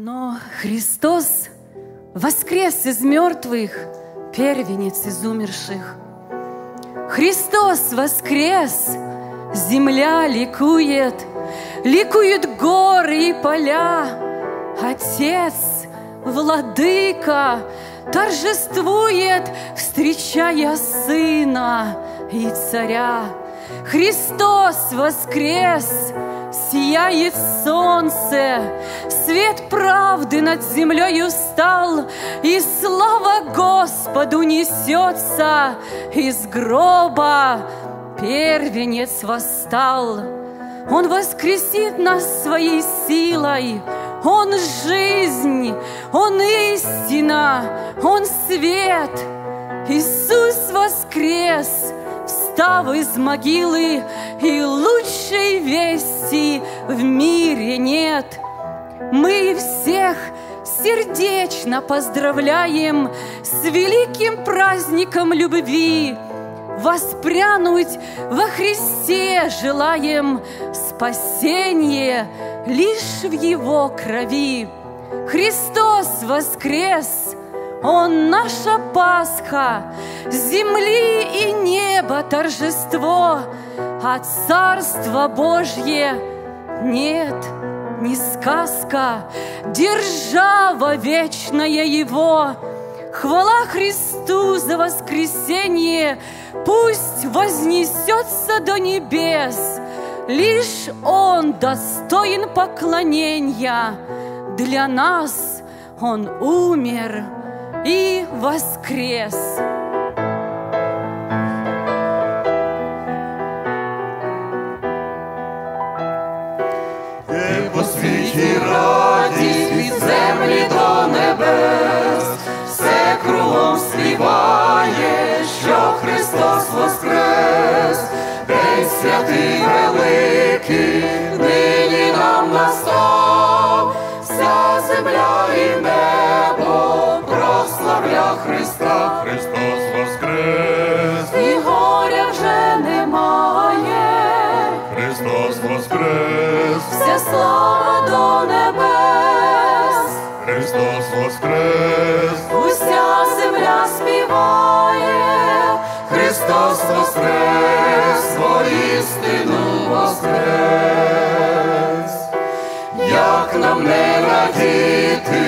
Но Христос воскрес из мертвых, первенец из умерших. Христос воскрес, земля ликует, ликуют горы и поля. Отец, Владыка, торжествует, встречая Сына и Царя. Христос воскрес, сияет солнце, свет правды над землею стал, и слава Господу несется из гроба. Первенец восстал, Он воскресит нас своей силой. Он жизнь, Он истина, Он свет. Иисус воскрес, встав из могилы, и лучшей вести в мире нет. Мы всех сердечно поздравляем с великим праздником любви. Воспрянуть во Христе желаем, спасение лишь в Его крови. Христос воскрес, Он наша Пасха, земли и неба торжество, а Царство Божье нет, не сказка, держава вечная Его. Хвала Христу за воскресение, пусть вознесется до небес. Лишь Он достоин поклонения, для нас Он умер и воскрес. Йде по світі радість від землі до небес. Все кругом співає, що Христос воскрес. День святий великий нині нам настав. Вся земля і небо прославля Христа. Христос воскрес, і горя вже немає. Христос воскрес, вся слава до небес. Христос воскрес, уся земля співає. Христос воскрес, воістину воскрес. Як нам не радіти,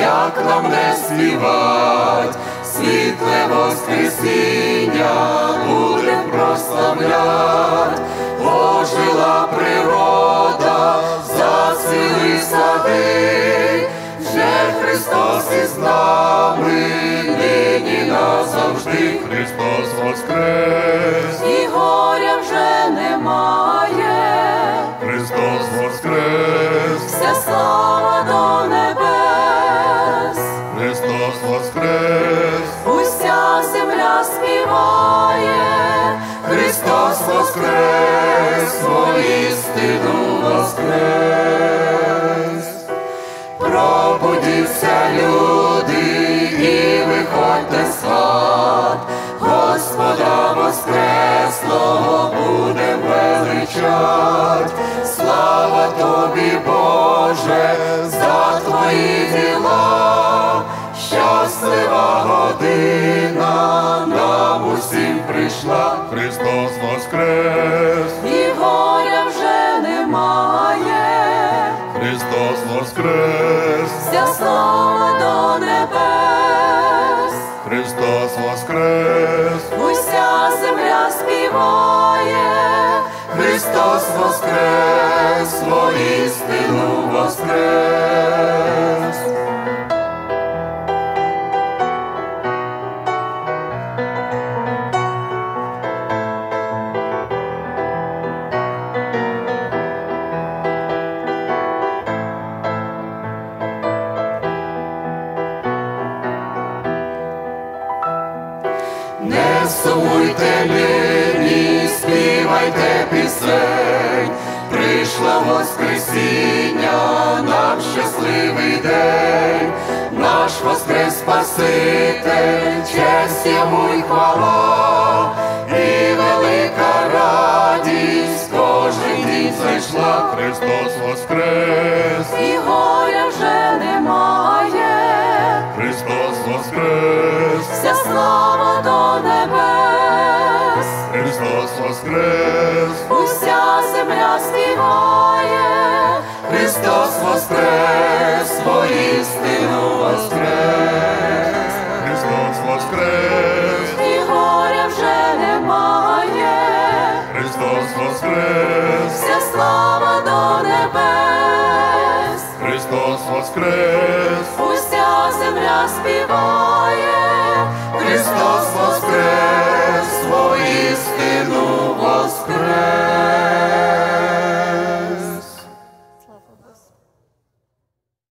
як нам не співать, світле воскресіння буде прославлять. Ожила природа, зацвіли сади, вже Христос із нами нині назавжди. Христос воскрес, і горя вже немає. Христос воскрес, вся слава до небес. Христос воскрес, уся земля співає. Христос воскрес, воістину воскрес. Пробудіться, люди, і виходьте з хат. Господа воскреслого будем величать. Слава Тобі, Боже, за Твої діла. Щаслива година нам усім прийшла. Христос воскрес, і горя вже немає. Христос воскрес, вся слава до небес. Христос воскрес, уся земля співає. Христос воскрес, воістину воскрес. Не сумуйте нині, співайте пісень. Прийшло воскресіння, нам щасливий день. Наш воскрес Спаситель, честь Йому й хвала. І велика радість кожен день зайшла. Христос воскрес, і горя вже не знає, Христос воскрес, вся слава до небес, Христос воскрес, уся земля співає, Христос воскрес.